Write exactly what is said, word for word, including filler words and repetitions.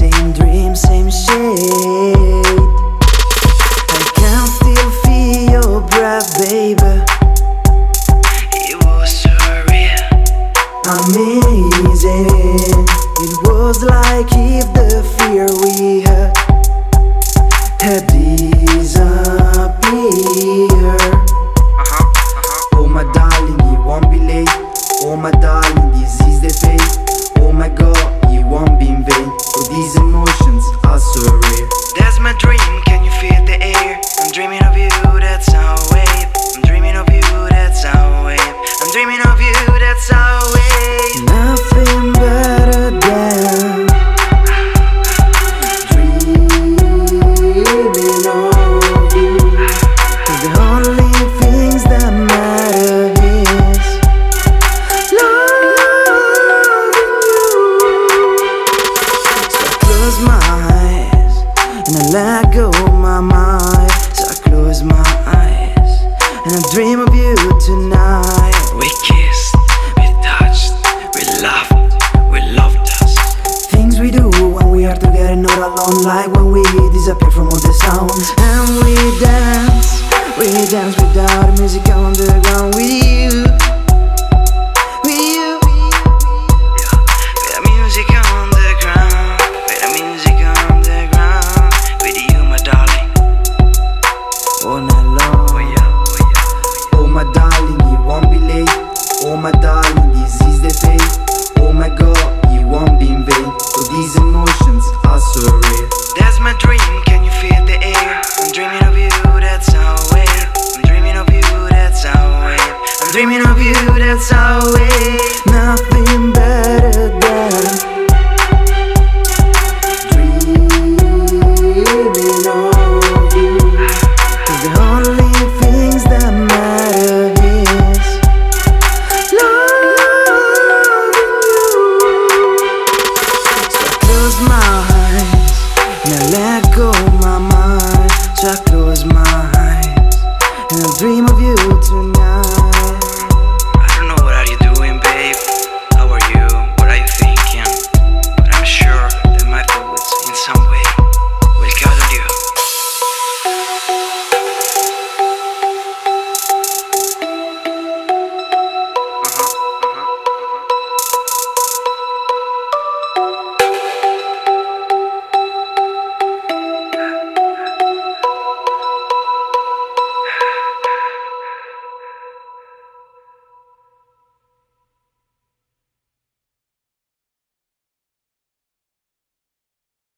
Same dream, same shade. I can still feel your breath, baby. It was surreal, amazing. It was like if the fear we had had disappeared. Oh my darling, it won't be late. Oh my darling, this is the fate. Oh my God, it won't be in vain. These emotions are surreal. That's my dream, can you feel the air? I'm dreaming of you, that's how I wave. I'm dreaming of you, that's how I wave. I'm dreaming of you, that's how I wave. Nothing better than dreaming of you. Cause the only things that matter is loving you. Close my eyes and I let go my mind. So I close my eyes and I dream of you tonight. We kissed, we touched, we loved, we loved us. Things we do when we are together, not alone. Like when we disappear from all the sounds. And we dance, we dance without music on the ground with you. With you. With the music on the ground. With the music on the ground. With you, my darling. All night long. Oh, yeah, oh, yeah, oh, yeah. Oh my darling, it won't be late. Oh my darling, this is the fate. Oh my God, it won't be in vain. So these emotions are surreal. That's my dream, can you feel the air? I'm dreaming of you, that's how I wave. I'm dreaming of you, that's how I wave. I'm dreaming of you, that's how I wave. Nothing better than dreaming of you. Cause the only things that matter is loving you. So I close my eyes